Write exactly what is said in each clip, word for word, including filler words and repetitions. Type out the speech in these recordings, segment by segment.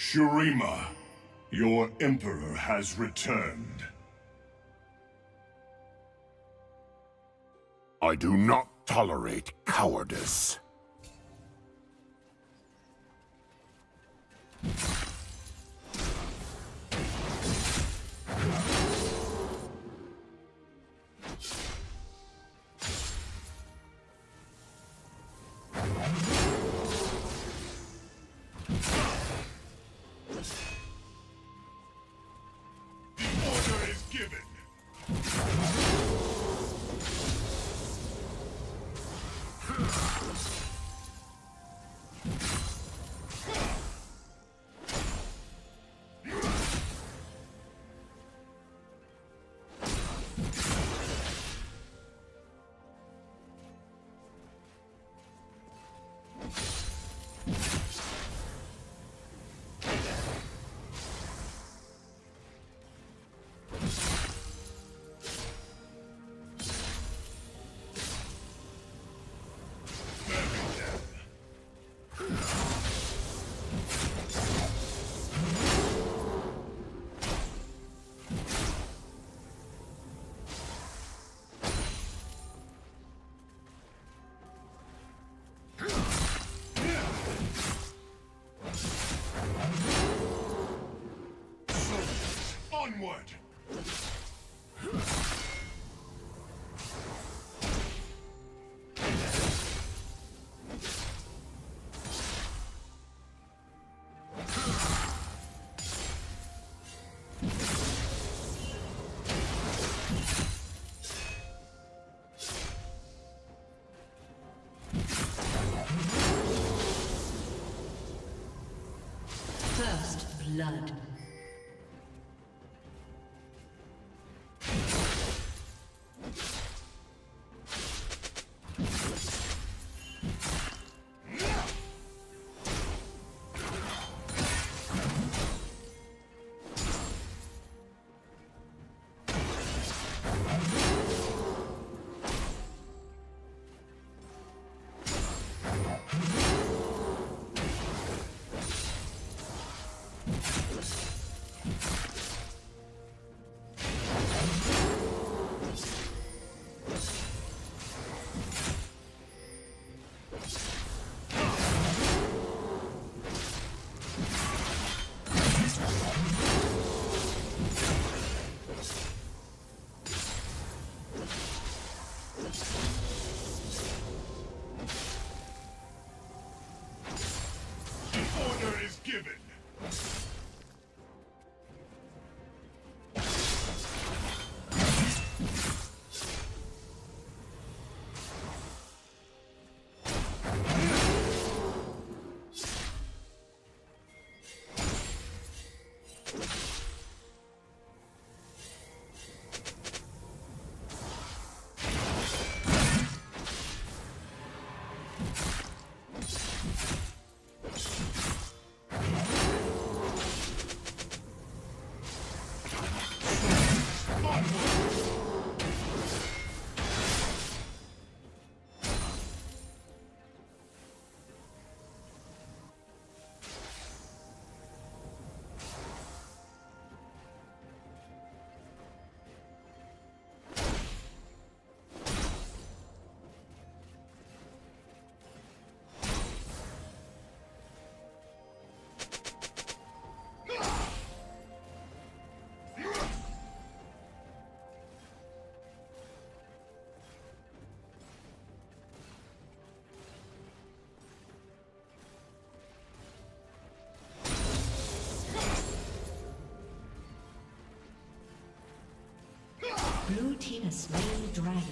Shurima, your Emperor has returned. I do not tolerate cowardice. Onward! First blood. Blue team has slain the dragon.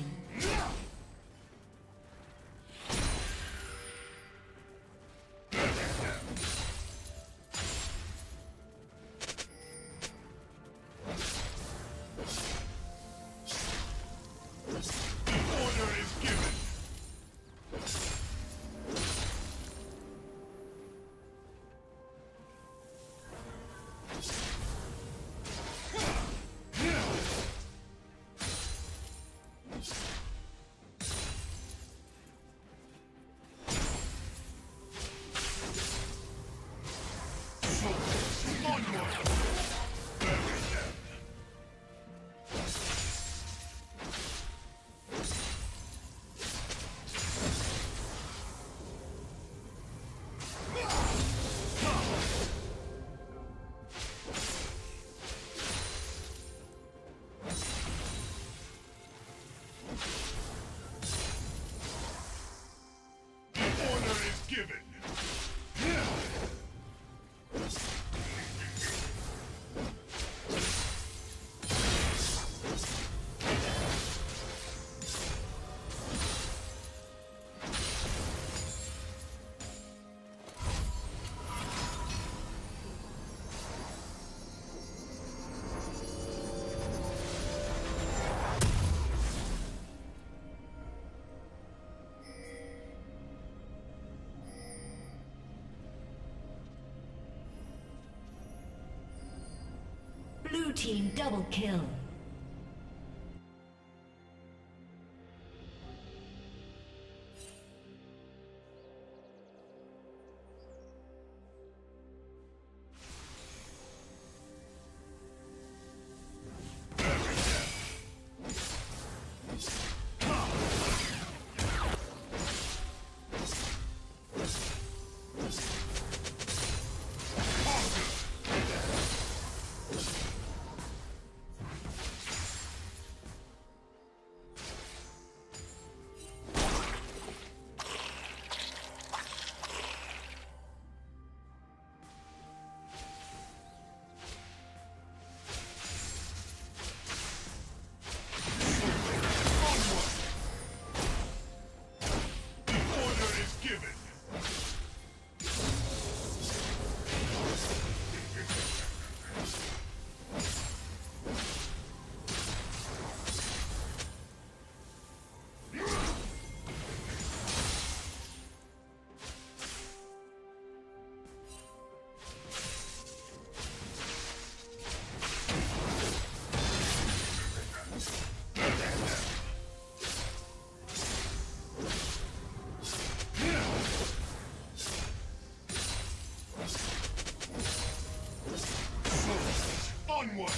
You Blue team double kill. Onward!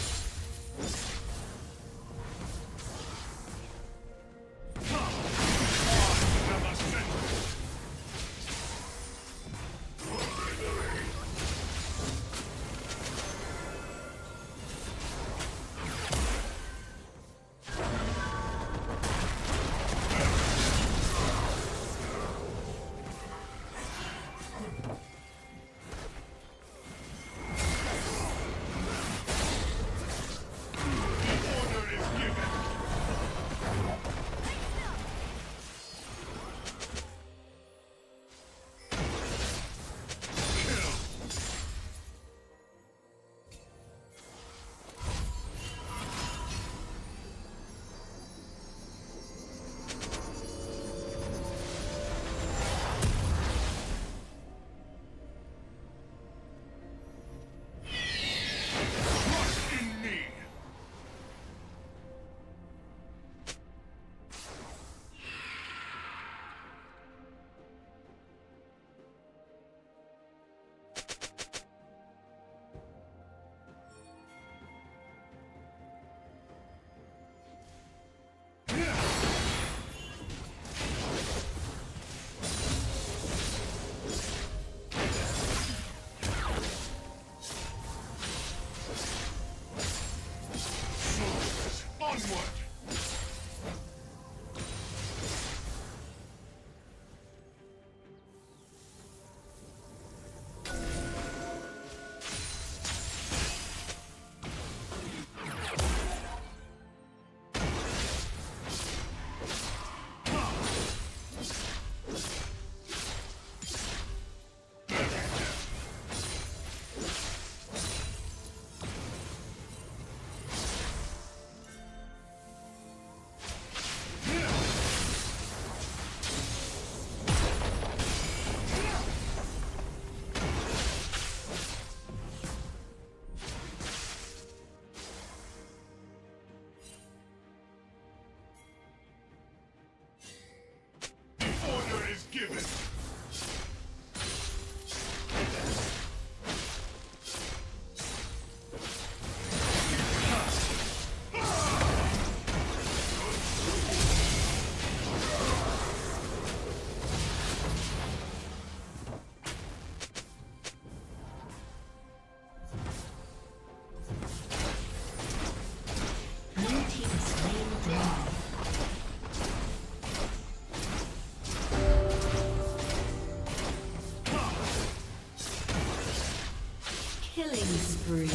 Killing spree.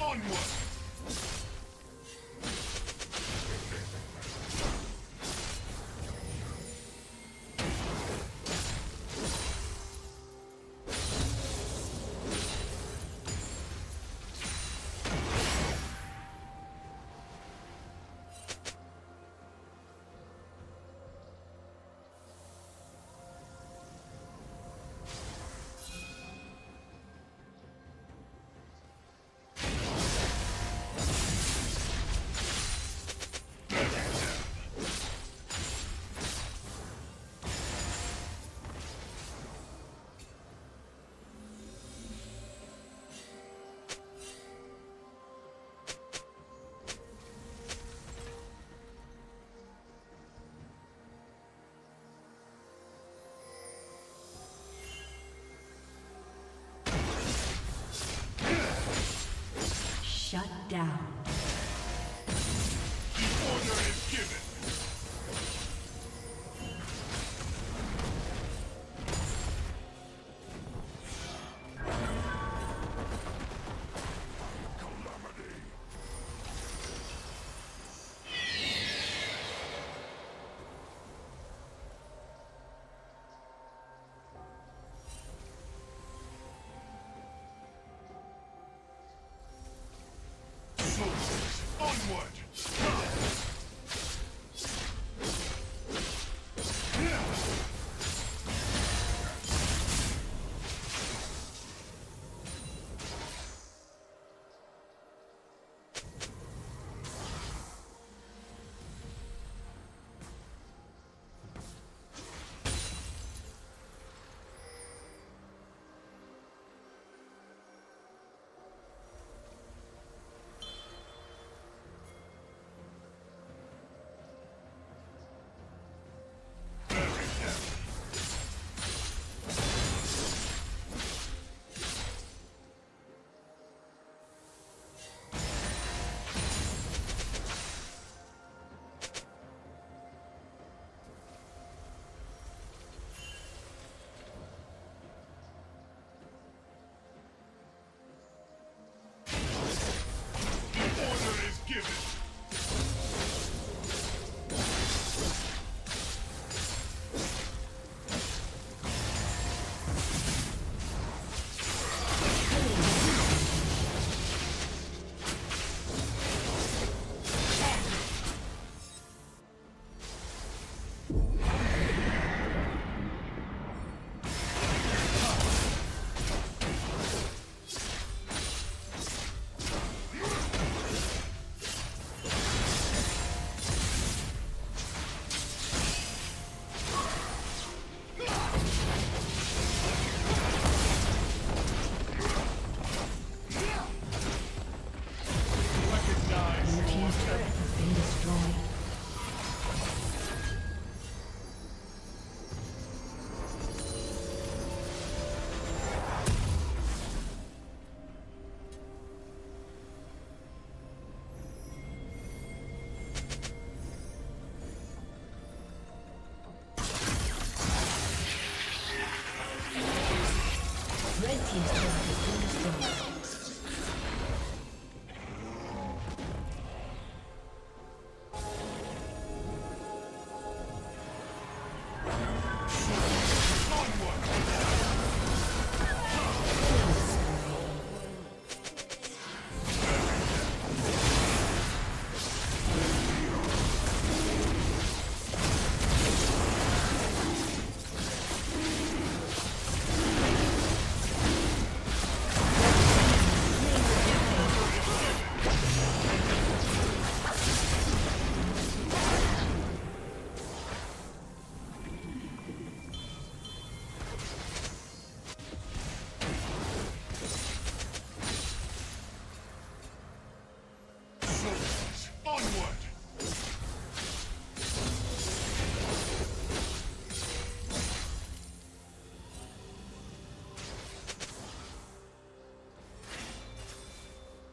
Onward! Shut down. The order is given.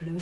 Blue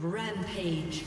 Rampage.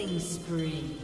Killing spree.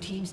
Team's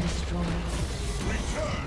been destroyed. Return!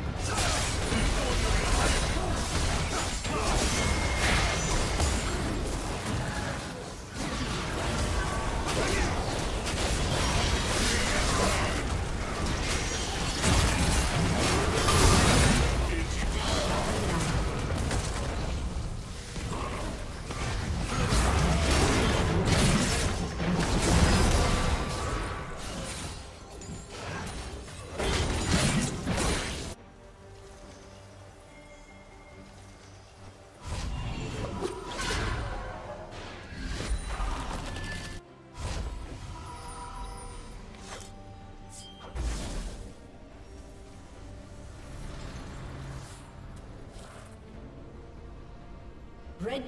Red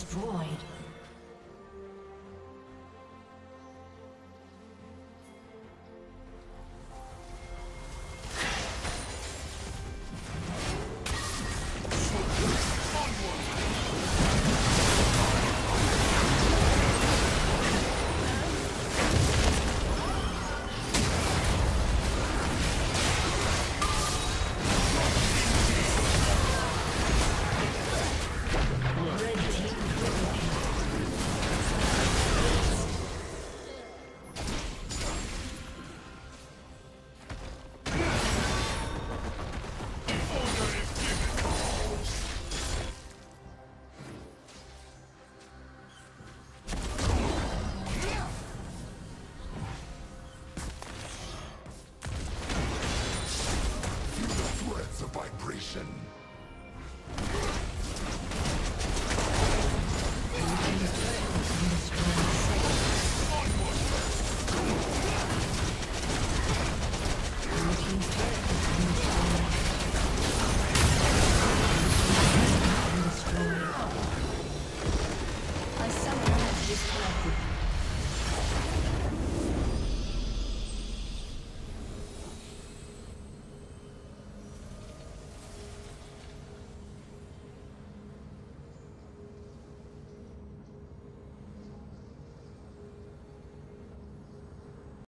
Destroyed. Vibration.